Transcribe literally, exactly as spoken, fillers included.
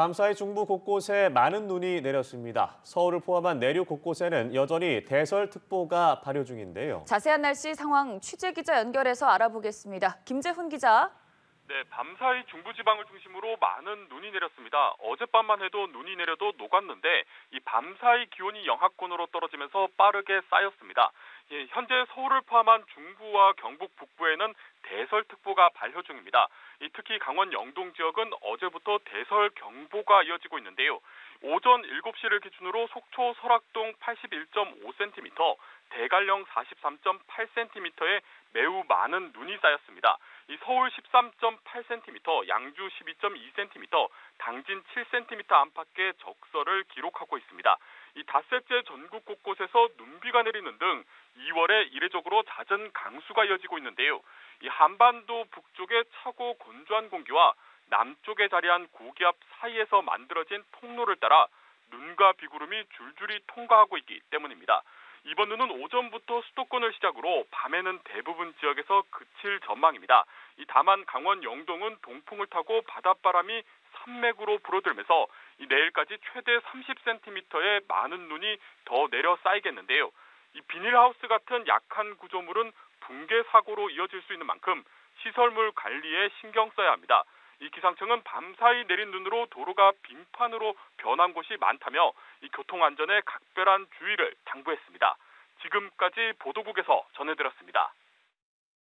밤사이 중부 곳곳에 많은 눈이 내렸습니다. 서울을 포함한 내륙 곳곳에는 여전히 대설특보가 발효 중인데요. 자세한 날씨 상황 취재기자 연결해서 알아보겠습니다. 김재훈 기자. 네, 밤사이 중부지방을 중심으로 많은 눈이 내렸습니다. 어젯밤만 해도 눈이 내려도 녹았는데 이 밤사이 기온이 영하권으로 떨어지면서 빠르게 쌓였습니다. 예, 현재 서울을 포함한 중부와 경북 북부에는 대설특보가 발효 중입니다. 이 특히 강원 영동 지역은 어제부터 대설경보가 이어지고 있는데요. 오전 일곱 시를 기준으로 속초 설악동 팔십일 점 오 센티미터, 대관령 사십삼 점 팔 센티미터에 매우 많은 눈이 쌓였습니다. 이 서울 십삼 점 팔 센티미터, 양주 십이 점 이 센티미터, 당진 칠 센티미터 안팎의 적설을 기록하고 있습니다. 이 닷새째 전국 곳곳에서 눈비가 내리는 등 이월에 이례적으로 잦은 강수가 이어지고 있는데요. 이 한반도 북쪽의 차고 건조한 공기와 남쪽에 자리한 고기압 사이에서 만들어진 통로를 따라 눈과 비구름이 줄줄이 통과하고 있기 때문입니다. 이번 눈은 오전부터 수도권을 시작으로 밤에는 대부분 지역에서 그칠 전망입니다. 이 다만 강원 영동은 동풍을 타고 바닷바람이 산맥으로 불어들면서 이 내일까지 최대 삼십 센티미터의 많은 눈이 더 내려 쌓이겠는데요. 이 비닐하우스 같은 약한 구조물은 붕괴 사고로 이어질 수 있는 만큼 시설물 관리에 신경 써야 합니다. 이 기상청은 밤사이 내린 눈으로 도로가 빙판으로 변한 곳이 많다며 이 교통안전에 각별한 주의를 당부했습니다. 지금까지 보도국에서 전해드렸습니다.